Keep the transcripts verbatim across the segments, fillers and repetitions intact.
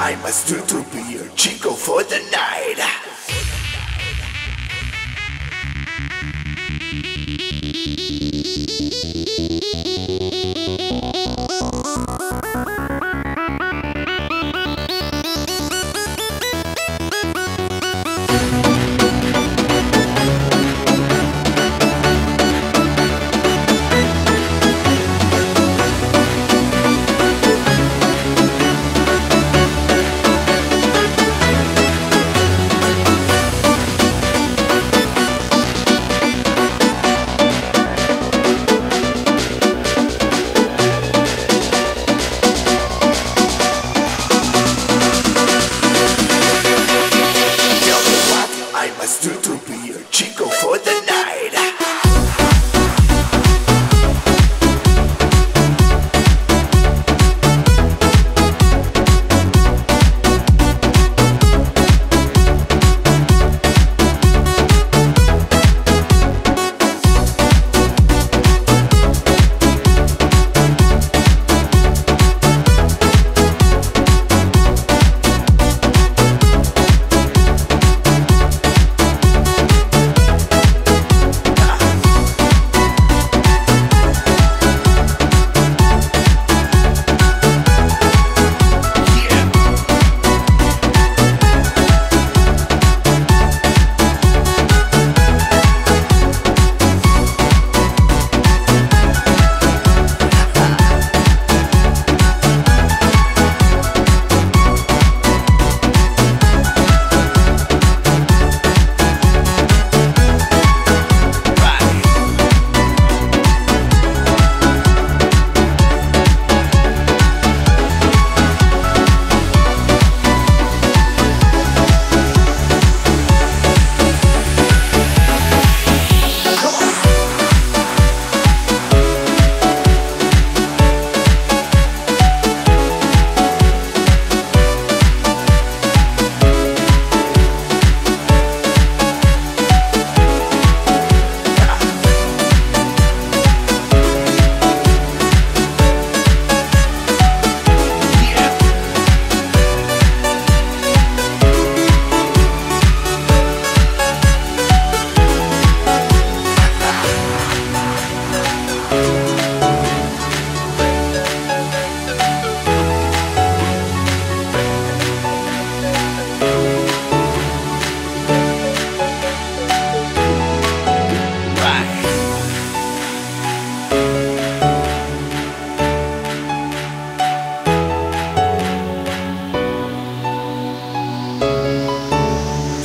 I must do to be your Chico for the night.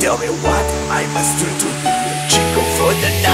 Tell me what I must do to be a Chico for the night.